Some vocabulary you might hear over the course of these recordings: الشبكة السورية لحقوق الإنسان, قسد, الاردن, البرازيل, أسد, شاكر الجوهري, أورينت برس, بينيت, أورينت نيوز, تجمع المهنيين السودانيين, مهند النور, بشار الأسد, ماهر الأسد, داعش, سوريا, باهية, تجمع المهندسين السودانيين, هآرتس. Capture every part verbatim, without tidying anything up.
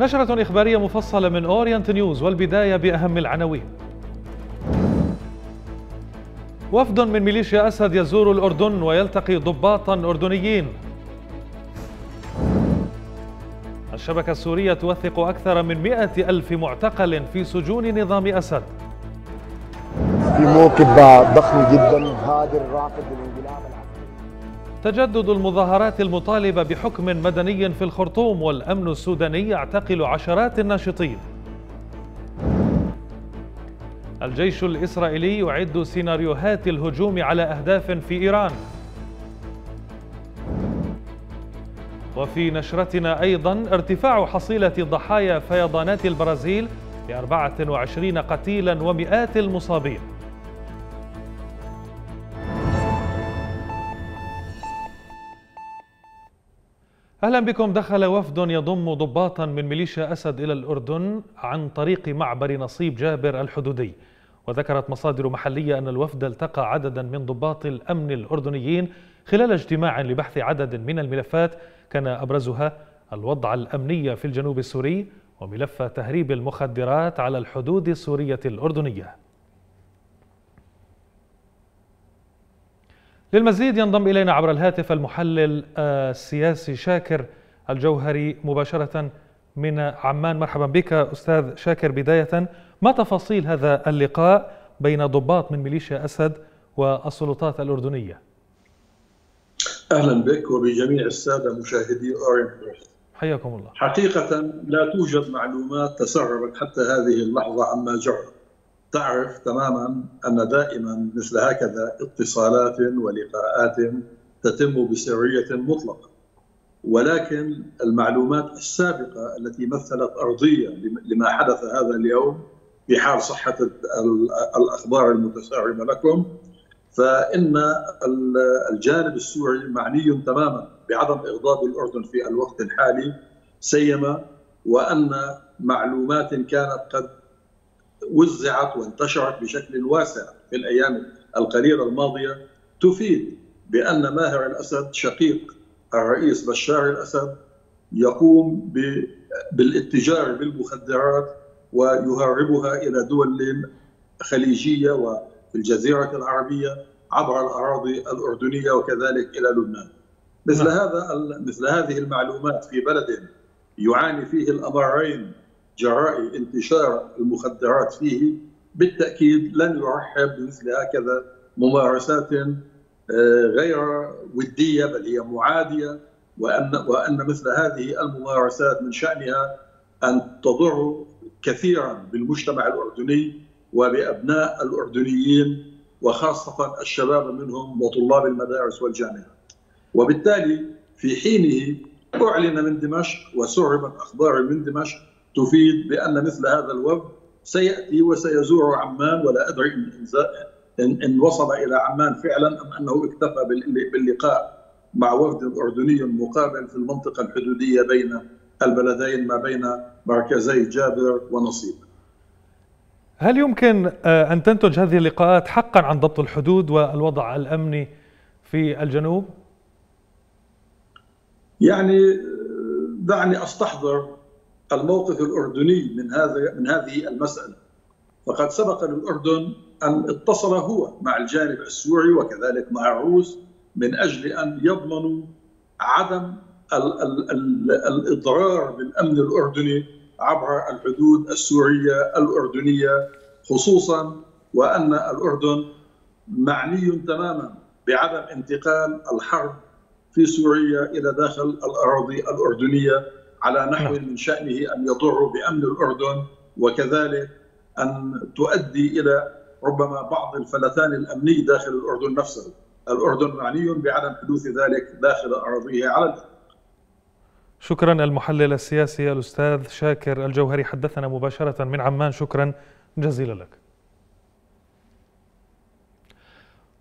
نشرة إخبارية مفصلة من أورينت نيوز والبداية بأهم العناوين. وفد من ميليشيا أسد يزور الأردن ويلتقي ضباطا أردنيين. الشبكة السورية توثق أكثر من مئة ألف معتقل في سجون نظام أسد. في موكب ضخم جدا هادر رافض الانقلاب العسكري. تجدد المظاهرات المطالبة بحكم مدني في الخرطوم والأمن السوداني يعتقل عشرات الناشطين. الجيش الإسرائيلي يعد سيناريوهات الهجوم على أهداف في إيران. وفي نشرتنا أيضا ارتفاع حصيلة ضحايا فيضانات البرازيل لأربعة وعشرين قتيلا ومئات المصابين. أهلا بكم. دخل وفد يضم ضباطا من ميليشيا أسد إلى الأردن عن طريق معبر نصيب جابر الحدودي، وذكرت مصادر محلية أن الوفد التقى عددا من ضباط الأمن الأردنيين خلال اجتماع لبحث عدد من الملفات كان أبرزها الوضع الأمني في الجنوب السوري وملف تهريب المخدرات على الحدود السورية الأردنية. للمزيد ينضم إلينا عبر الهاتف المحلل السياسي شاكر الجوهري مباشرة من عمان. مرحبا بك أستاذ شاكر. بداية، ما تفاصيل هذا اللقاء بين ضباط من ميليشيا أسد والسلطات الأردنية؟ أهلا بك وبجميع السادة مشاهدي أورينت برس. حياكم الله. حقيقة لا توجد معلومات تسربت حتى هذه اللحظة عما جرى. تعرف تماما أن دائما مثل هكذا اتصالات ولقاءات تتم بسرية مطلقة، ولكن المعلومات السابقة التي مثلت أرضية لما حدث هذا اليوم في حال صحة الأخبار المتسربة لكم، فإن الجانب السوري معني تماما بعدم إغضاب الأردن في الوقت الحالي، سيما وأن معلومات كانت قد وزعت وانتشرت بشكل واسع في الأيام القليلة الماضية تفيد بأن ماهر الأسد شقيق الرئيس بشار الأسد يقوم بالاتجار بالمخدرات ويهربها إلى دول خليجية و في الجزيرة العربية عبر الأراضي الأردنية وكذلك إلى لبنان. مثل نعم. هذا مثل هذه المعلومات في بلد يعاني فيه الأمرين جراء انتشار المخدرات فيه بالتأكيد لن يرحب بمثل هكذا ممارسات غير ودية بل هي معادية، وأن وأن مثل هذه الممارسات من شأنها أن تضر كثيرا بالمجتمع الأردني وبأبناء الأردنيين وخاصة الشباب منهم وطلاب المدارس والجامعات. وبالتالي في حينه أعلن من دمشق وسربت أخبار من دمشق تفيد بأن مثل هذا الوفد سيأتي وسيزور عمان، ولا أدري إن, إن وصل إلى عمان فعلا أم أنه اكتفى باللقاء مع وفد أردني مقابل في المنطقة الحدودية بين البلدين ما بين مركزي جابر ونصيب. هل يمكن أن تنتج هذه اللقاءات حقا عن ضبط الحدود والوضع الأمني في الجنوب؟ يعني دعني أستحضر الموقف الأردني من هذا من هذه المسألة. فقد سبق للأردن أن اتصل هو مع الجانب السوري وكذلك مع الروس من أجل أن يضمنوا عدم ال ال ال الإضرار بالأمن الأردني عبر الحدود السورية الأردنية، خصوصا وأن الأردن معني تماما بعدم انتقال الحرب في سوريا إلى داخل الأراضي الأردنية على نحو من شأنه أن يضر بأمن الأردن وكذلك أن تؤدي إلى ربما بعض الفلتان الأمني داخل الأردن نفسه. الأردن معني بعدم حدوث ذلك داخل أراضيه على الأرض. شكرا المحلل السياسي الأستاذ شاكر الجوهري، حدثنا مباشرة من عمان، شكرا جزيلا لك.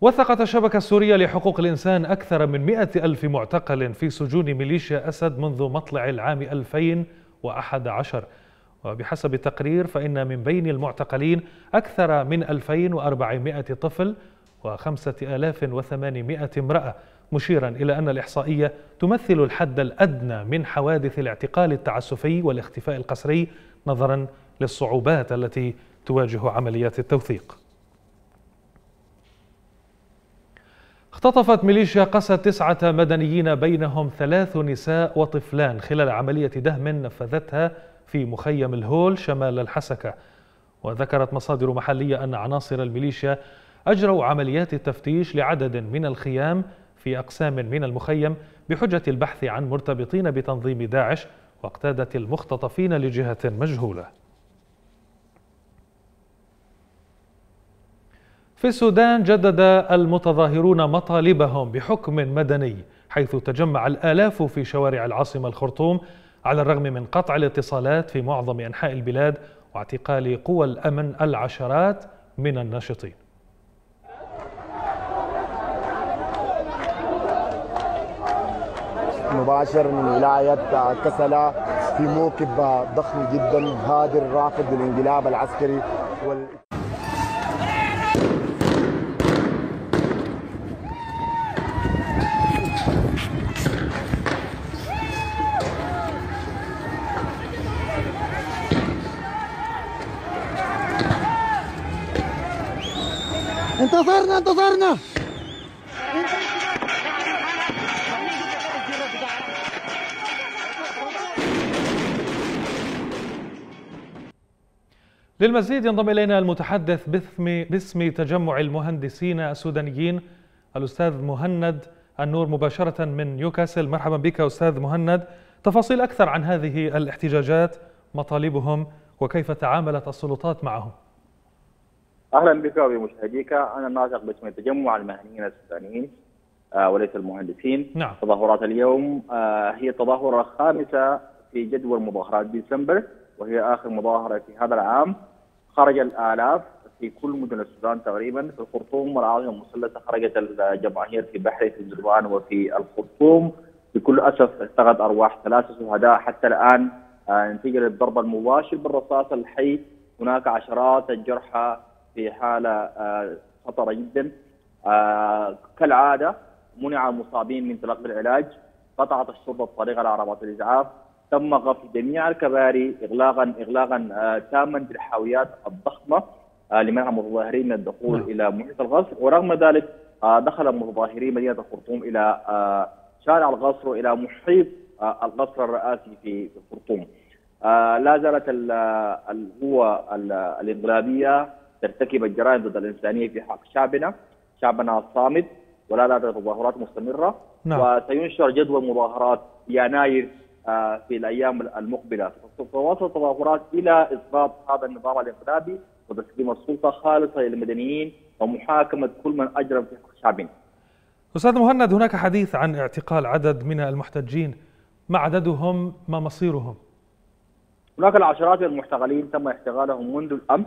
وثقت الشبكة السورية لحقوق الإنسان أكثر من مئة ألف معتقل في سجون ميليشيا أسد منذ مطلع العام ألفين وأحد عشر، وبحسب التقرير فإن من بين المعتقلين أكثر من ألفين وأربعمئة طفل وخمسة آلاف وثمانمئة امرأة، مشيرا إلى أن الإحصائية تمثل الحد الأدنى من حوادث الاعتقال التعسفي والاختفاء القسري نظرا للصعوبات التي تواجه عمليات التوثيق. اختطفت ميليشيا قسد تسعة مدنيين بينهم ثلاث نساء وطفلان خلال عملية دهم نفذتها في مخيم الهول شمال الحسكة. وذكرت مصادر محلية أن عناصر الميليشيا أجروا عمليات التفتيش لعدد من الخيام في أقسام من المخيم بحجة البحث عن مرتبطين بتنظيم داعش، واقتادت المختطفين لجهة مجهولة. في السودان جدد المتظاهرون مطالبهم بحكم مدني، حيث تجمع الآلاف في شوارع العاصمة الخرطوم على الرغم من قطع الاتصالات في معظم أنحاء البلاد واعتقال قوى الأمن العشرات من الناشطين. مباشر من ولاية كسلا في موكب ضخم جدا هادر رافض للانقلاب العسكري وال... انتصرنا انتصرنا للمزيد ينضم إلينا المتحدث باسم, باسم تجمع المهندسين السودانيين الأستاذ مهند النور مباشرة من نيوكاسل. مرحبا بك أستاذ مهند، تفاصيل أكثر عن هذه الاحتجاجات، مطالبهم وكيف تعاملت السلطات معهم. أهلا بك وبمشاهديك. أنا ناطق باسم تجمع المهنيين السودانيين وليس المهندسين. نعم. تظاهرات اليوم هي التظاهرة الخامسة في جدول مظاهرات ديسمبر، وهي آخر مظاهرة في هذا العام. خرج الآلاف في كل مدن السودان تقريبا، في الخرطوم والعاصمة المثلثة خرجت الجماهير في بحري في الدربان وفي الخرطوم. بكل أسف ارتقت أرواح ثلاثة شهداء حتى الآن نتيجة للضرب المباشر بالرصاص الحي. هناك عشرات الجرحى في حالة خطرة جدا. كالعادة منع المصابين من تلقي العلاج، قطعت الشرطة الطريق على عربات الإسعاف، تم غفل جميع الكباري إغلاقا إغلاقا تاما في الحاويات الضخمة لمنع المتظاهرين من الدخول إلى محيط القصر. ورغم ذلك دخل المتظاهرين مدينة الخرطوم إلى شارع القصر وإلى محيط القصر الرئاسي في الخرطوم. لا زالت القوى الإنقلابية ترتكب الجرائم ضد الإنسانية في حق شعبنا، شعبنا الصامد، ولا زالت التظاهرات مستمرة. نعم. وسينشر جدول مظاهرات يناير في الأيام المقبلة. تتواصل التظاهرات إلى إسقاط هذا النظام الإنقلابي وتسليم السلطة خالصة للمدنيين ومحاكمة كل من أجرم في حق شعبنا. أستاذ مهند، هناك حديث عن اعتقال عدد من المحتجين، ما عددهم؟ ما مصيرهم؟ هناك العشرات من المحتجلين تم اعتقالهم منذ الأمس.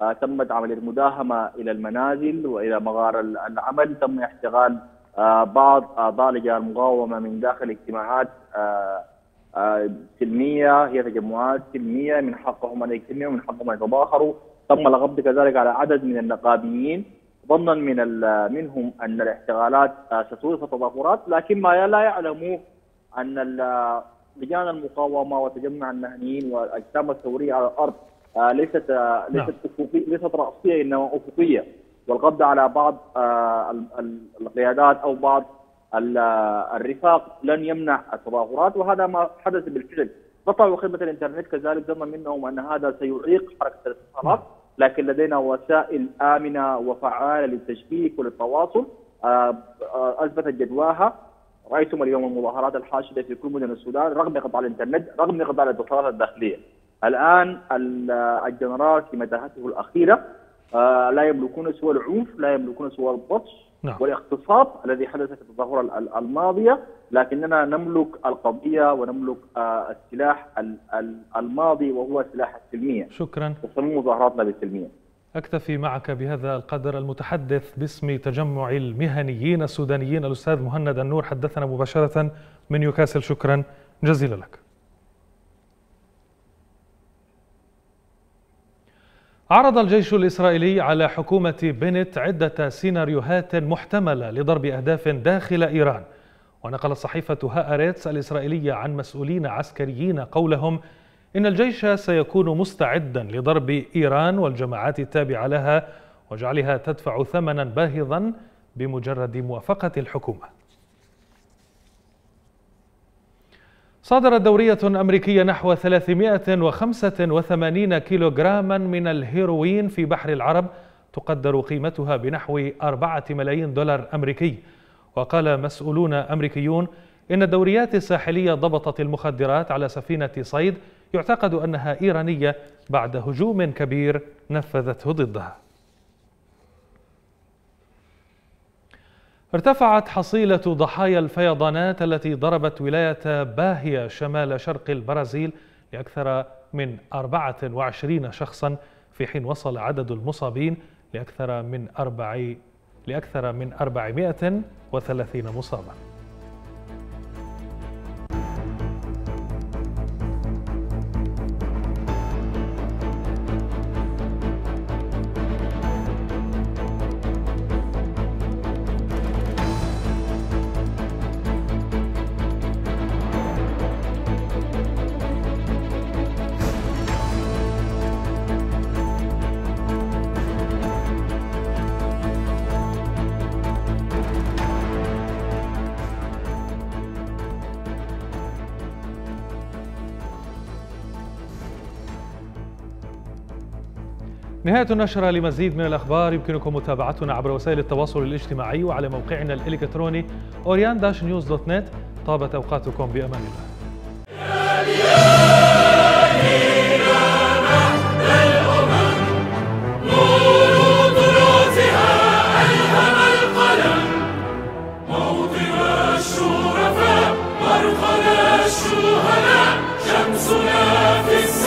آه تمت عملية مداهمة إلى المنازل وإلى مغار العمل، تم احتجال آه بعض أضالجة آه المقاومة من داخل اجتماعات آه آه سلمية، هي تجمعات سلمية من حقهم أن يجتمعوا ومن حقهم أن يتظاهروا. تم القبض كذلك على عدد من النقابيين ظنا من منهم أن الاحتجالات آه ستورث في التظاهرات، لكن ما لا يعلموه أن لجان المقاومة وتجمع المهنيين والأجسام الثورية على الأرض آه ليست آه ليست افقيه، ليست راسيه انما افقيه، والقبض على بعض آه القيادات او بعض الرفاق لن يمنع التظاهرات، وهذا ما حدث بالفعل. قطعوا خدمه الانترنت كذلك ظنا منهم ان هذا سيعيق حركه الاتصالات، لكن لدينا وسائل امنه وفعاله للتشبيك وللتواصل آه آه اثبتت جدواها. رايتم اليوم المظاهرات الحاشده في كل مدن السودان رغم قطع الانترنت، رغم قطع الاتصالات الداخليه. الآن الجنرال في متاهته الأخيرة لا يملكون سوى العنف، لا يملكون سوى البطش والاغتصاب الذي حدث في التظاهرة الماضية، لكننا نملك القضية ونملك السلاح الماضي وهو سلاح السلمية. شكرا. تصميم مظاهراتنا بالسلمية. أكتفي معك بهذا القدر. المتحدث باسم تجمع المهنيين السودانيين الأستاذ مهند النور حدثنا مباشرة من نيوكاسل، شكرا جزيلا لك. عرض الجيش الإسرائيلي على حكومة بينيت عدة سيناريوهات محتملة لضرب أهداف داخل إيران. ونقلت صحيفة هآرتس الإسرائيلية عن مسؤولين عسكريين قولهم إن الجيش سيكون مستعدا لضرب إيران والجماعات التابعة لها وجعلها تدفع ثمنا باهظا بمجرد موافقة الحكومة. صادرت دورية أمريكية نحو ثلاثمئة وخمسة وثمانين كيلوغراما من الهيروين في بحر العرب تقدر قيمتها بنحو أربعة ملايين دولار أمريكي. وقال مسؤولون أمريكيون إن الدوريات الساحلية ضبطت المخدرات على سفينة صيد يعتقد أنها إيرانية بعد هجوم كبير نفذته ضدها. ارتفعت حصيلة ضحايا الفيضانات التي ضربت ولاية باهية شمال شرق البرازيل لأكثر من أربعة وعشرين شخصا، في حين وصل عدد المصابين لأكثر من أربع لأكثر من أربعمئة وثلاثين مصابا. نهاية النشرة. لمزيد من الأخبار يمكنكم متابعتنا عبر وسائل التواصل الاجتماعي وعلى موقعنا الإلكتروني أورينت نيوز دوت نت. طابت أوقاتكم بأمان الله. شمسنا في